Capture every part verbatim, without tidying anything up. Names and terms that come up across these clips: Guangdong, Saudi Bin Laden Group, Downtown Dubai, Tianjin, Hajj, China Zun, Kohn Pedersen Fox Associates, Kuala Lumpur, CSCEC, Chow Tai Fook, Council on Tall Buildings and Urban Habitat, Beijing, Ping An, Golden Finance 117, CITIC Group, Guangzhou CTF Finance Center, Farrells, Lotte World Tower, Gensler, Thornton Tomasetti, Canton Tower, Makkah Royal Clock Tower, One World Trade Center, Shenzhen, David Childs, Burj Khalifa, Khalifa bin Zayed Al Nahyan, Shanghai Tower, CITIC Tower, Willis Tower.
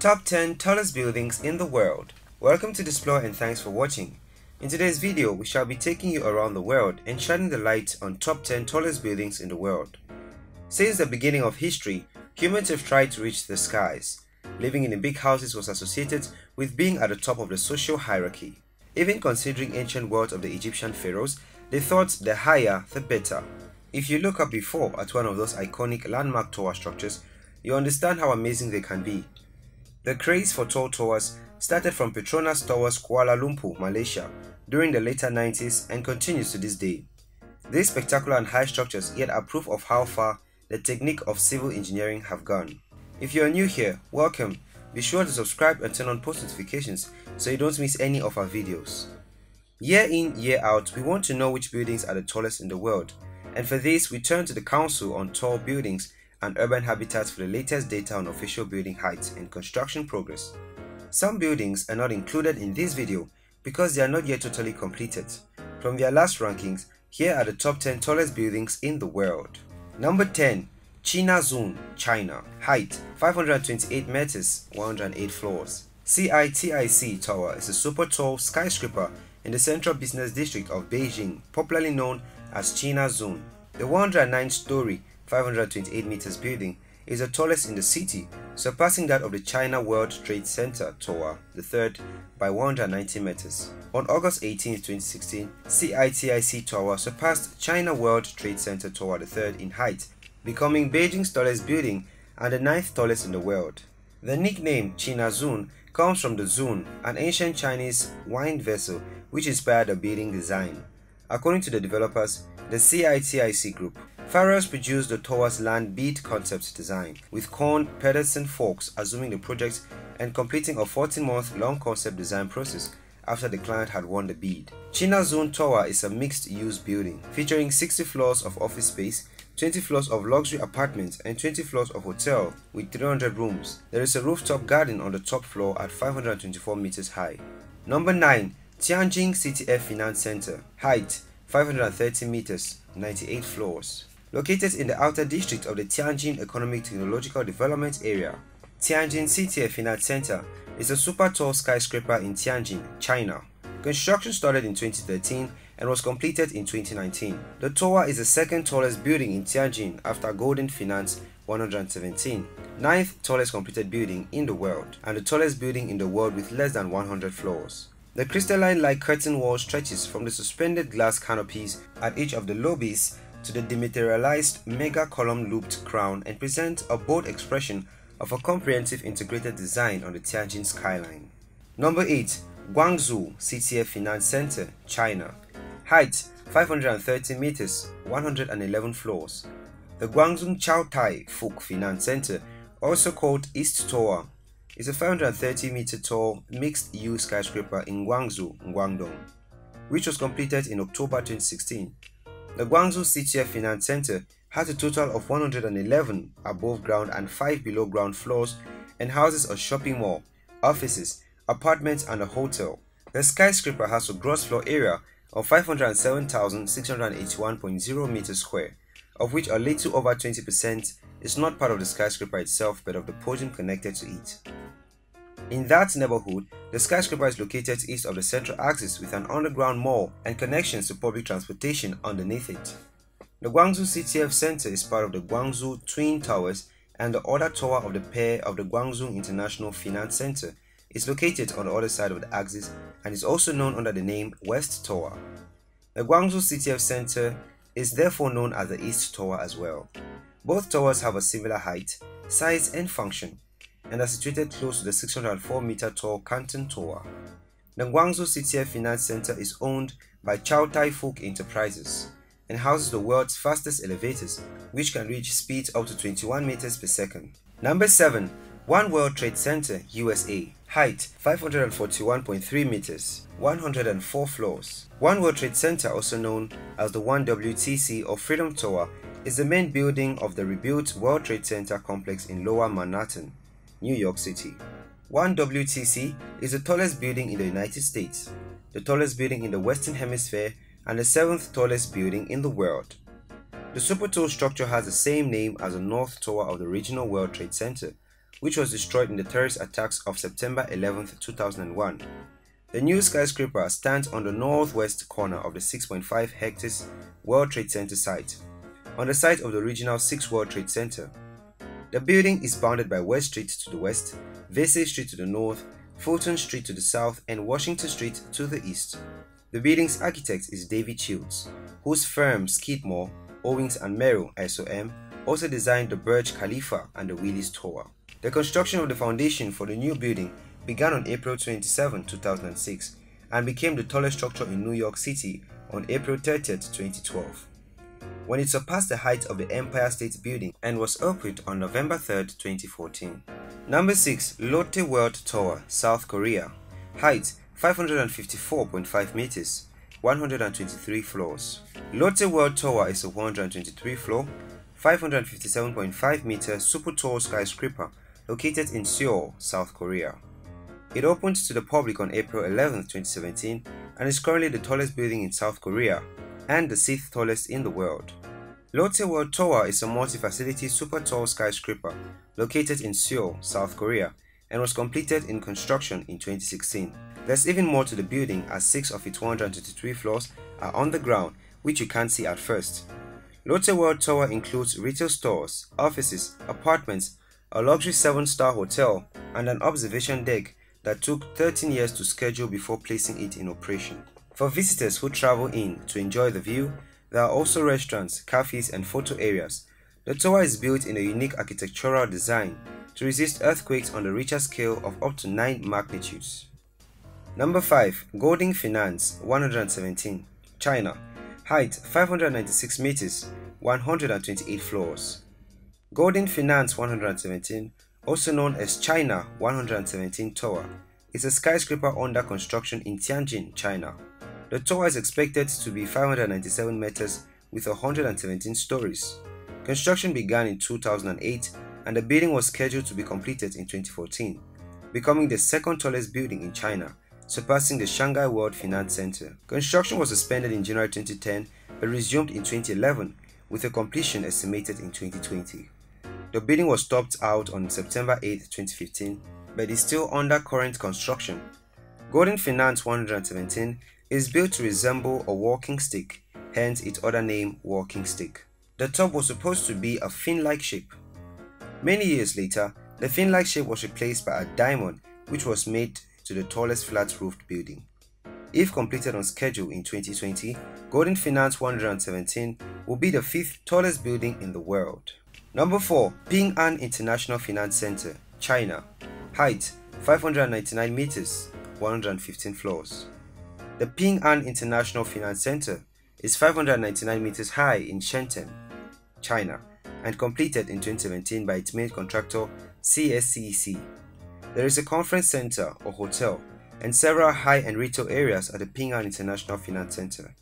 Top ten Tallest Buildings in the World. Welcome to Displore and thanks for watching. In today's video, we shall be taking you around the world and shining the light on top ten tallest buildings in the world. Since the beginning of history, humans have tried to reach the skies. Living in big houses was associated with being at the top of the social hierarchy. Even considering ancient wealth of the Egyptian pharaohs, they thought the higher the better. If you look up before at one of those iconic landmark tower structures, you understand how amazing they can be. The craze for tall towers started from Petronas Towers, Kuala Lumpur, Malaysia, during the later nineties and continues to this day. These spectacular and high structures yet are proof of how far the technique of civil engineering have gone. If you are new here, welcome. Be sure to subscribe and turn on post notifications so you don't miss any of our videos. Year in, year out, we want to know which buildings are the tallest in the world, and for this we turn to the Council on Tall Buildings and Urban Habitat for the latest data on official building heights and construction progress. Some buildings are not included in this video because they are not yet totally completed. From their last rankings, here are the top ten tallest buildings in the world. Number ten. China Zun, China. Height five hundred twenty-eight meters, one hundred eight floors. C I T I C Tower is a super tall skyscraper in the central business district of Beijing, popularly known as China Zun. The one hundred nine story, five hundred twenty-eight meters building is the tallest in the city, surpassing that of the China World Trade Center Tower the third by one hundred ninety meters. On August eighteenth, twenty sixteen, C I T I C Tower surpassed China World Trade Center Tower the third in height, becoming Beijing's tallest building and the ninth tallest in the world. The nickname China Zun comes from the Zun, an ancient Chinese wine vessel which inspired the building design. According to the developers, the C I T I C Group, Farrells produced the tower's land bead concept design, with Kohn Pedersen Fox assuming the project and completing a fourteen month long concept design process after the client had won the bid. China Zun Tower is a mixed-use building featuring sixty floors of office space, twenty floors of luxury apartments and twenty floors of hotel with three hundred rooms. There is a rooftop garden on the top floor at five hundred twenty-four meters high. Number nine. Tianjin C T F Finance Center. Height five hundred thirty meters, ninety-eight floors. Located in the outer district of the Tianjin Economic Technological Development Area, Tianjin C T F Finance Center is a super tall skyscraper in Tianjin, China. Construction started in twenty thirteen and was completed in twenty nineteen. The tower is the second tallest building in Tianjin after Golden Finance one hundred seventeen, ninth tallest completed building in the world, and the tallest building in the world with less than one hundred floors. The crystalline-like curtain wall stretches from the suspended glass canopies at each of the lobbies to the dematerialized mega column looped crown and presents a bold expression of a comprehensive integrated design on the Tianjin skyline. Number eight. Guangzhou C T F Finance Center, China. Height five hundred thirty meters, one hundred eleven floors. The Guangzhou Chow Tai Fook Finance Center, also called East Tower, is a five hundred thirty meter tall mixed-use skyscraper in Guangzhou, Guangdong, which was completed in October twenty sixteen. The Guangzhou C T F Finance Center has a total of one hundred eleven above-ground and five below-ground floors and houses a shopping mall, offices, apartments and a hotel. The skyscraper has a gross floor area of five hundred seven thousand six hundred eighty-one point zero meters square, of which a little over twenty percent is not part of the skyscraper itself but of the portion connected to it. In that neighborhood, the skyscraper is located east of the central axis with an underground mall and connections to public transportation underneath it. The Guangzhou C T F Center is part of the Guangzhou Twin Towers, and the other tower of the pair of the Guangzhou International Finance Center is located on the other side of the axis and is also known under the name West Tower. The Guangzhou C T F Center is therefore known as the East Tower as well. Both towers have a similar height, size and function, and are situated close to the six hundred four meter tall Canton Tower. The Guangzhou C T F Finance Center is owned by Chow Tai Fook Enterprises and houses the world's fastest elevators, which can reach speeds up to twenty-one meters per second. Number seven. One World Trade Center, U S A. Height five hundred forty-one point three meters, one hundred four floors. One World Trade Center, also known as the one W T C or Freedom Tower, is the main building of the rebuilt World Trade Center complex in Lower Manhattan, New York City. one W T C is the tallest building in the United States, the tallest building in the Western Hemisphere, and the seventh tallest building in the world. The super tall structure has the same name as the North Tower of the original World Trade Center, which was destroyed in the terrorist attacks of September eleventh two thousand one. The new skyscraper stands on the northwest corner of the six point five hectares World Trade Center site, on the site of the original six World Trade Center. The building is bounded by West Street to the west, Vesey Street to the north, Fulton Street to the south, and Washington Street to the east. The building's architect is David Childs, whose firm Skidmore, Owings and Merrill S O M also designed the Burj Khalifa and the Willis Tower. The construction of the foundation for the new building began on April twenty-seventh two thousand six, and became the tallest structure in New York City on April thirtieth twenty twelve. When it surpassed the height of the Empire State Building and was opened on November third twenty fourteen. Number six. Lotte World Tower, South Korea. Height five hundred fifty-four point five meters, one hundred twenty-three floors. Lotte World Tower is a one hundred twenty-three floor, five hundred fifty-seven point five meter super tall skyscraper located in Seoul, South Korea. It opened to the public on April eleventh twenty seventeen and is currently the tallest building in South Korea and the sixth tallest in the world. Lotte World Tower is a multi-facility super tall skyscraper located in Seoul, South Korea, and was completed in construction in twenty sixteen. There's even more to the building, as six of its one hundred twenty-three floors are on the ground, which you can't see at first. Lotte World Tower includes retail stores, offices, apartments, a luxury seven-star hotel, and an observation deck that took thirteen years to schedule before placing it in operation. For visitors who travel in to enjoy the view, there are also restaurants, cafes, and photo areas. The tower is built in a unique architectural design to resist earthquakes on the Richter scale of up to nine magnitudes. Number five. Golden Finance one hundred seventeen, China. Height five hundred ninety-six meters, one hundred twenty-eight floors. Golden Finance one hundred seventeen, also known as China one hundred seventeen Tower, is a skyscraper under construction in Tianjin, China. The tower is expected to be five hundred ninety-seven meters with one hundred seventeen stories. Construction began in two thousand eight and the building was scheduled to be completed in twenty fourteen, becoming the second tallest building in China, surpassing the Shanghai World Finance Center. Construction was suspended in January twenty ten but resumed in twenty eleven with a completion estimated in twenty twenty. The building was topped out on September eighth twenty fifteen, but is still under current construction. Golden Finance one hundred seventeen is built to resemble a walking stick, hence its other name, walking stick. The top was supposed to be a fin-like shape. Many years later, the fin-like shape was replaced by a diamond, which was made to the tallest flat-roofed building. If completed on schedule in twenty twenty, Golden Finance one hundred seventeen will be the fifth tallest building in the world. Number four. Ping An International Finance Center, China. Height five hundred ninety-nine meters, one hundred fifteen floors. The Ping An International Finance Center is five hundred ninety-nine meters high in Shenzhen, China, and completed in twenty seventeen by its main contractor, C S C E C. There is a conference center or hotel and several high-end retail areas at the Ping An International Finance Center.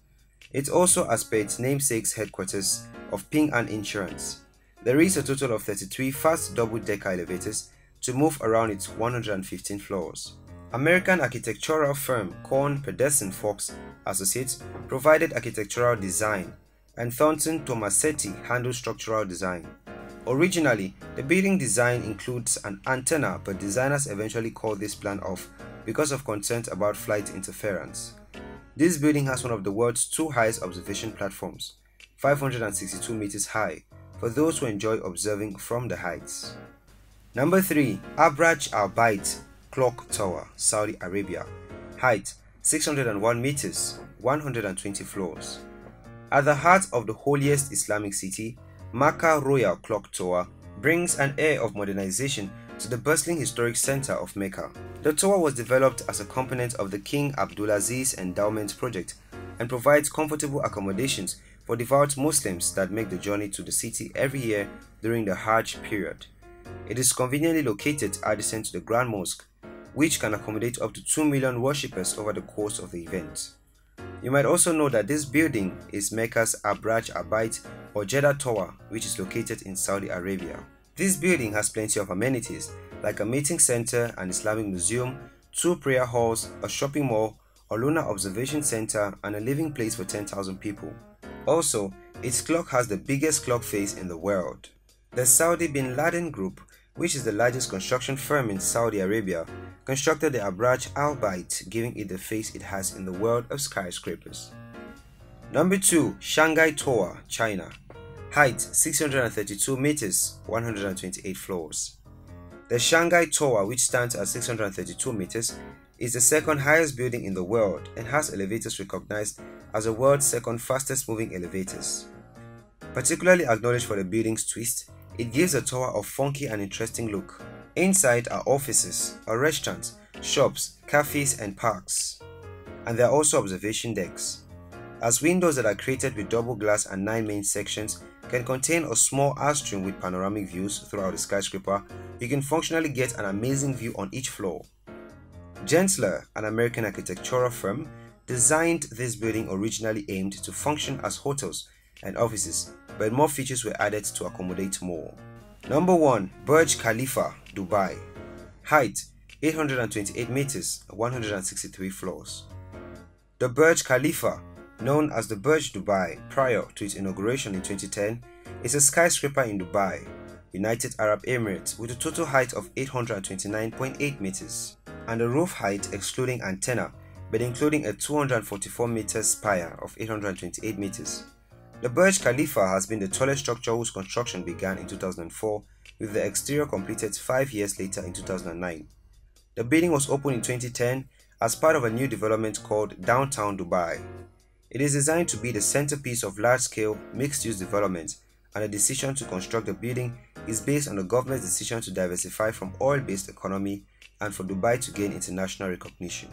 It also has per its namesake's headquarters of Ping An Insurance. There is a total of thirty-three fast double-decker elevators to move around its one hundred fifteen floors. American architectural firm Kohn Pedersen Fox Associates provided architectural design, and Thornton Tomasetti handled structural design. Originally, the building design includes an antenna, but designers eventually called this plan off because of concerns about flight interference. This building has one of the world's two highest observation platforms, five hundred sixty-two meters high, for those who enjoy observing from the heights. Number three. Abraj Al Bait Clock Tower, Saudi Arabia. Height six hundred one meters, one hundred twenty floors. At the heart of the holiest Islamic city, Makkah Royal Clock Tower brings an air of modernization to the bustling historic center of Mecca. The tower was developed as a component of the King Abdulaziz Endowment project and provides comfortable accommodations for devout Muslims that make the journey to the city every year during the Hajj period. It is conveniently located adjacent to the Grand Mosque, which can accommodate up to two million worshippers over the course of the event. You might also know that this building is Mecca's Abraj Al Bait or Jeddah Tower, which is located in Saudi Arabia. This building has plenty of amenities like a meeting center, an Islamic museum, two prayer halls, a shopping mall, a lunar observation center, and a living place for ten thousand people. Also, its clock has the biggest clock face in the world. The Saudi Bin Laden Group, which is the largest construction firm in Saudi Arabia, constructed the Abraj Al Bait, giving it the face it has in the world of skyscrapers. Number two. Shanghai Tower, China. Height six hundred thirty-two meters, one hundred twenty-eight floors. The Shanghai Tower, which stands at six hundred thirty-two meters, is the second highest building in the world and has elevators recognized as the world's second fastest moving elevators. Particularly acknowledged for the building's twist, it gives the tower a funky and interesting look. Inside are offices, a restaurant, shops, cafes and parks. And there are also observation decks, as windows that are created with double glass and nine main sections can contain a small atrium with panoramic views throughout the skyscraper. You can functionally get an amazing view on each floor. Gensler, an American architectural firm, designed this building originally aimed to function as hotels and offices, but more features were added to accommodate more. Number one. Burj Khalifa, Dubai. Height eight hundred twenty-eight meters, one hundred sixty-three floors. The Burj Khalifa, known as the Burj Dubai prior to its inauguration in twenty ten, is a skyscraper in Dubai, United Arab Emirates, with a total height of eight hundred twenty-nine point eight meters and a roof height excluding antenna but including a two hundred forty-four meter spire of eight hundred twenty-eight meters. The Burj Khalifa has been the tallest structure whose construction began in two thousand four, with the exterior completed five years later in two thousand nine. The building was opened in twenty ten as part of a new development called Downtown Dubai. It is designed to be the centerpiece of large-scale, mixed-use development, and the decision to construct the building is based on the government's decision to diversify from oil-based economy and for Dubai to gain international recognition.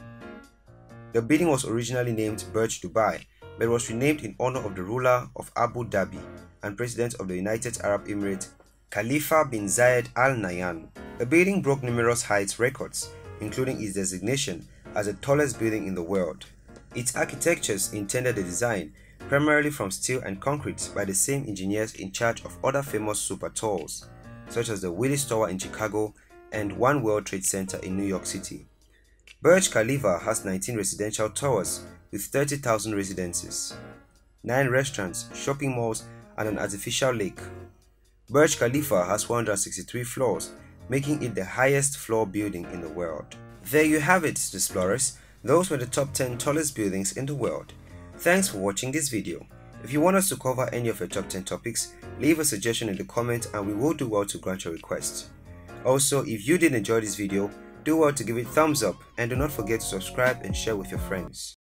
The building was originally named Burj Dubai, but was renamed in honor of the ruler of Abu Dhabi and President of the United Arab Emirates, Khalifa bin Zayed Al Nahyan. The building broke numerous height records, including its designation as the tallest building in the world. Its architectures intended the design primarily from steel and concrete by the same engineers in charge of other famous super talls, such as the Willis Tower in Chicago and One World Trade Center in New York City. Burj Khalifa has nineteen residential towers with thirty thousand residences, nine restaurants, shopping malls and an artificial lake. Burj Khalifa has one hundred sixty-three floors, making it the highest floor building in the world. There you have it, Displorers. Those were the top ten tallest buildings in the world. Thanks for watching this video. If you want us to cover any of your top ten topics, leave a suggestion in the comment and we will do well to grant your request. Also, if you did enjoy this video, do well to give it thumbs up and do not forget to subscribe and share with your friends.